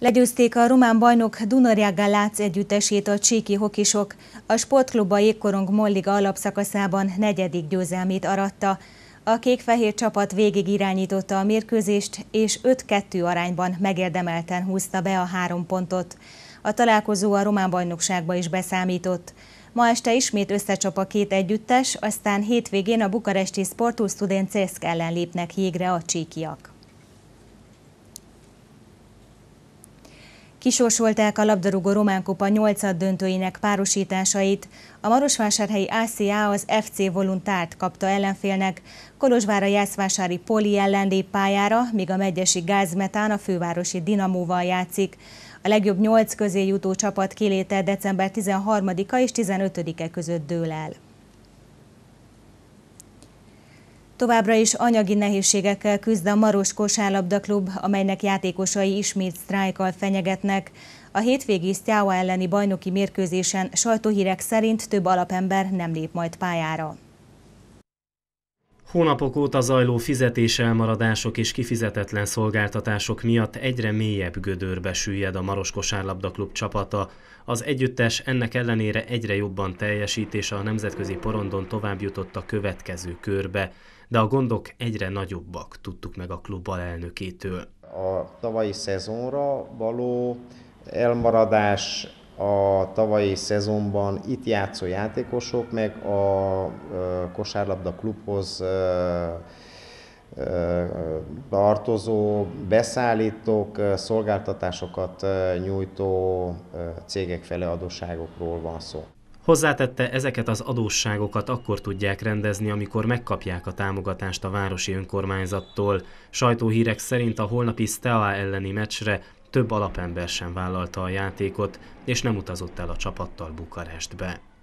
Legyőzték a román bajnok Dunărea Galați együttesét a csíki hokisok. A sportklub a jégkorong Molliga alapszakaszában negyedik győzelmét aratta. A kék-fehér csapat végig irányította a mérkőzést, és 5-2 arányban megérdemelten húzta be a 3 pontot. A találkozó a román bajnokságba is beszámított. Ma este ismét összecsap a két együttes, aztán hétvégén a bukaresti Sportul Studențesc ellen lépnek jégre a csíkiak. Kisorsolták a labdarúgó románkupa 8-döntőinek párosításait. A Marosvásárhelyi ACA az FC Voluntárt kapta ellenfélnek, Kolozsvár a Jászvásári poli ellen lép pályára, míg a megyesi Gázmetán a fővárosi Dinamóval játszik. A legjobb 8 közé jutó csapat kiléte december 13-a és 15-e között dől el. Továbbra is anyagi nehézségekkel küzd a Maroskos Klub, amelynek játékosai ismét sztrájkkal fenyegetnek. A hétvégi Sztyáva elleni bajnoki mérkőzésen sajtóhírek szerint több alapember nem lép majd pályára. Hónapok óta zajló fizetéselmaradások és kifizetetlen szolgáltatások miatt egyre mélyebb gödörbe süllyed a Maroskos Klub csapata. Az együttes ennek ellenére egyre jobban teljesít, és a nemzetközi porondon tovább jutott a következő körbe. De a gondok egyre nagyobbak, tudtuk meg a klub alelnökétől. A tavalyi szezonra való elmaradás, a tavalyi szezonban itt játszó játékosok meg a kosárlabda klubhoz tartozó beszállítók, szolgáltatásokat nyújtó cégek felé adósságokról van szó. Hozzátette, ezeket az adósságokat akkor tudják rendezni, amikor megkapják a támogatást a városi önkormányzattól. Sajtóhírek szerint a holnapi Steaua elleni meccsre több alapember sem vállalta a játékot, és nem utazott el a csapattal Bukarestbe.